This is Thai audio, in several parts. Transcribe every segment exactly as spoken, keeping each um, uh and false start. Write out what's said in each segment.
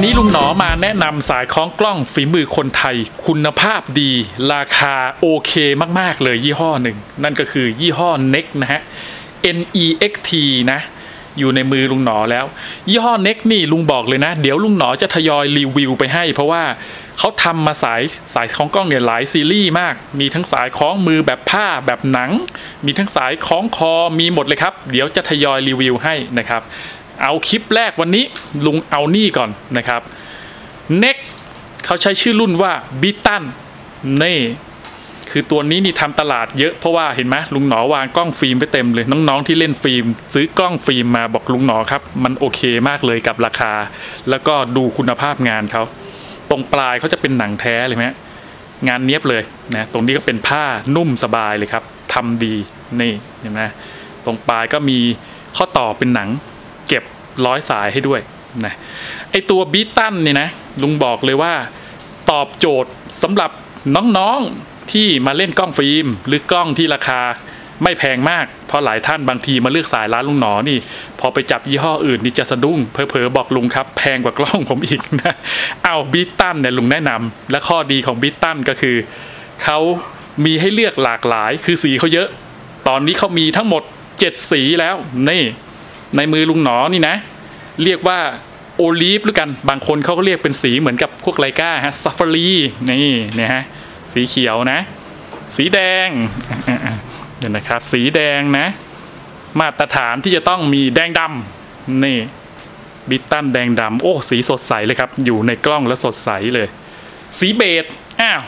วันนี้ลุงหนอมาแนะนำสายคล้องกล้องฝีมือคนไทยคุณภาพดีราคาโอเคมากๆเลยยี่ห้อหนึ่งนั่นก็คือยี่ห้อ เน็ก นะฮะ เน็ก นะอยู่ในมือลุงหนอแล้วยี่ห้อ เน็ก นี่ลุงบอกเลยนะเดี๋ยวลุงหนอจะทยอยรีวิวไปให้เพราะว่าเขาทำมาสายสายคล้องกล้องเนี่ยหลายซีรีส์มากมีทั้งสายคล้องมือแบบผ้าแบบหนังมีทั้งสายคล้องคอมีหมดเลยครับเดี๋ยวจะทยอยรีวิวให้นะครับเอาคลิปแรกวันนี้ลุงเอานี่ก่อนนะครับ เน็ก เขาใช้ชื่อรุ่นว่าบิตันนี่คือตัวนี้นี่ทำตลาดเยอะเพราะว่าเห็นไหมลุงหนอวางกล้องฟิล์มไปเต็มเลยน้องๆที่เล่นฟิล์มซื้อกล้องฟิล์มมาบอกลุงหนอครับมันโอเคมากเลยกับราคาแล้วก็ดูคุณภาพงานเขาตรงปลายเขาจะเป็นหนังแท้เลยไหมงานเนี้ยบเลยนะตรงนี้ก็เป็นผ้านุ่มสบายเลยครับทำดีนี่เห็นไหมตรงปลายก็มีข้อต่อเป็นหนังเก็บร้อยสายให้ด้วยนะไอตัวบิตันเนี่ยนะลุงบอกเลยว่าตอบโจทย์สำหรับน้องๆที่มาเล่นกล้องฟิล์มหรือกล้องที่ราคาไม่แพงมากเพราะหลายท่านบางทีมาเลือกสายร้านลุงหนอนี่พอไปจับยี่ห้ออื่นนี่จะสะดุ้งเพอเพอบอกลุงครับแพงกว่ากล้องผมอีกนะเอาบิตันเนี่ยลุงแนะนำและข้อดีของบิตันก็คือเขามีให้เลือกหลากหลายคือสีเขาเยอะตอนนี้เขามีทั้งหมดเจ็ดสีแล้วนี่ในมือลุงหนอนี่นะเรียกว่าโอลีฟหรือกันบางคนเขาก็เรียกเป็นสีเหมือนกับพวกไลกาฮะซัฟฟารีนี่เนี่ยฮะสีเขียวนะสีแดงเดี๋ยวนะครับสีแดงนะมาตรฐานที่จะต้องมีแดงดำนี่บิตันแดงดำโอ้สีสดใสเลยครับอยู่ในกล้องและสดใสเลยสีเบจอ้าว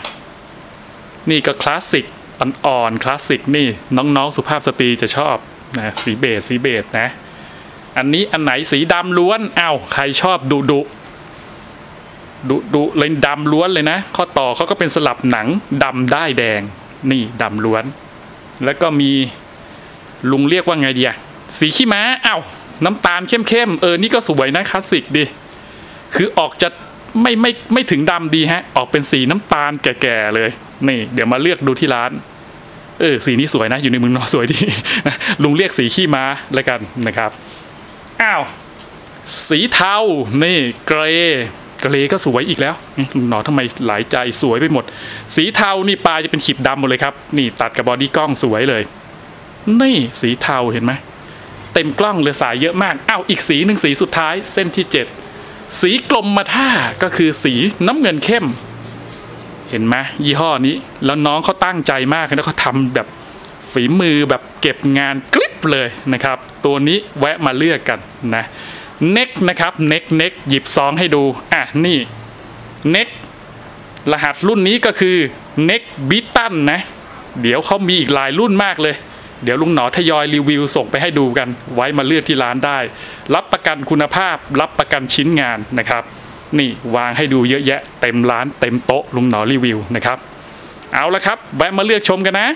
นี่ก็คลาสสิกอ่อนๆคลาสสิกนี่น้องๆสุภาพสตรีจะชอบนะสีเบจสีเบจนะอันนี้อันไหนสีดำล้วนอ้าวใครชอบดุดุดุดุเลยดำล้วนเลยนะข้อต่อเขาก็เป็นสลับหนังดำได้แดงนี่ดำล้วนแล้วก็มีลุงเรียกว่าไงดีอะสีขี้ม้าอ้าวน้ำตาลเข้มๆเออนี่ก็สวยนะคลาสสิกดีคือออกจะไม่ไม่ไม่ถึงดำดีฮะออกเป็นสีน้ำตาลแก่ๆเลยนี่เดี๋ยวมาเลือกดูที่ร้านเออสีนี้สวยนะอยู่ในมือหนอสวยดีลุงเรียกสีขี้ม้าแล้วกันนะครับอ้าวสีเทานี่เกรย์เกรย์ก็สวยอีกแล้วลุงหนอทำไมหลายใจสวยไปหมดสีเทานี่ปลายจะเป็นขีดดำหมดเลยครับนี่ตัดกับบอดี้กล้องสวยเลยนี่สีเทาเห็นไหมเต็มกล้องเหลือสายเยอะมากอ้าวอีกสีหนึ่งสีสุดท้ายเส้นที่เจ็ดสีกลมมาท่าก็คือสีน้ำเงินเข้มเห็นไหมยี่ห้อนี้แล้วน้องเขาตั้งใจมากแล้วเขาทำแบบฝีมือแบบเก็บงานกริบเลยนะครับตัวนี้แวะมาเลือกกันนะเน็กนะครับเน็กเน็กหยิบซองให้ดูอ่ะนี่เน็กรหัสรุ่นนี้ก็คือเน็กบิตันนะเดี๋ยวเขามีอีกหลายรุ่นมากเลยเดี๋ยวลุงหนอทยอยรีวิวส่งไปให้ดูกันไว้มาเลือกที่ร้านได้รับประกันคุณภาพรับประกันชิ้นงานนะครับนี่วางให้ดูเยอะแยะเต็มร้านเต็มโต๊ะลุงหนอรีวิวนะครับเอาละครับแวะมาเลือกชมกันนะ